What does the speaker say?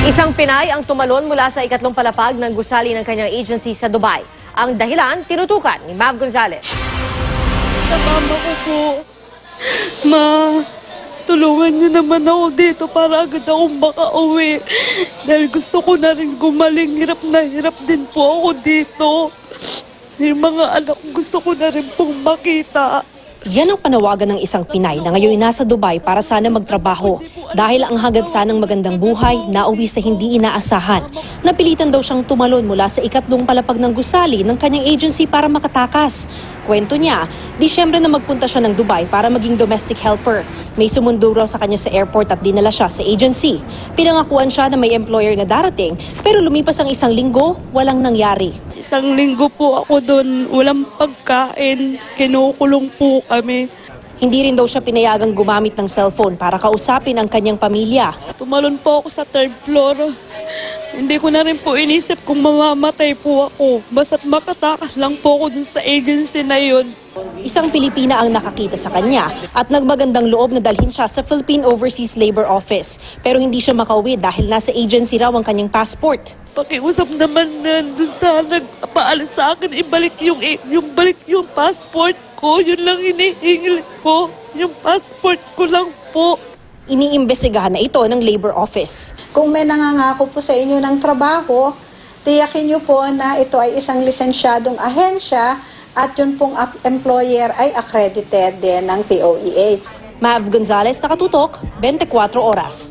Isang Pinay ang tumalon mula sa ikatlong palapag ng gusali ng kanyang agency sa Dubai. Ang dahilan, tinutukan ni Mav Gonzales. Sa mama ko po, Ma, tulungan niyo naman ako dito para agad akong makauwi. Dahil gusto ko na rin gumaling, hirap na hirap din po ako dito. Yung mga anak gusto ko na rin pong makita. Yan ang panawagan ng isang Pinay na ngayon nasa Dubai para sana magtrabaho dahil ang hagad sanang magandang buhay nauwi sa hindi inaasahan. Napilitan daw siyang tumalon mula sa ikatlong palapag ng gusali ng kanyang agency para makatakas. Kwento niya, Disyembre na magpunta siya ng Dubai para maging domestic helper. May sumundo raw sa kanya sa airport at dinala siya sa agency. Pinangakuan siya na may employer na darating pero lumipas ang isang linggo, walang nangyari. Isang linggo po ako doon, walang pagkain, kinukulong po kami. Hindi rin daw siya pinayagang gumamit ng cellphone para kausapin ang kanyang pamilya. Tumalon po ako sa third floor. Hindi ko na rin po inisip kung mamamatay po ako. Basta't makatakas lang po ako dun sa agency na yun. Isang Pilipina ang nakakita sa kanya at nagmagandang loob na dalhin siya sa Philippine Overseas Labor Office. Pero hindi siya makauwi dahil nasa agency raw ang kanyang passport. Pakiusap naman dun sa nagpaalis sa akin, ibalik yung passport ko. Yun lang inihingil ko. Yung passport ko lang po. Iniimbestigahan na ito ng Labor Office. Kung may nangangako po sa inyo ng trabaho, tiyakin niyo po na ito ay isang lisensyadong ahensya at yun pong employer ay accredited din ng POEA. Mav Gonzales, nakatutok, 24 Oras.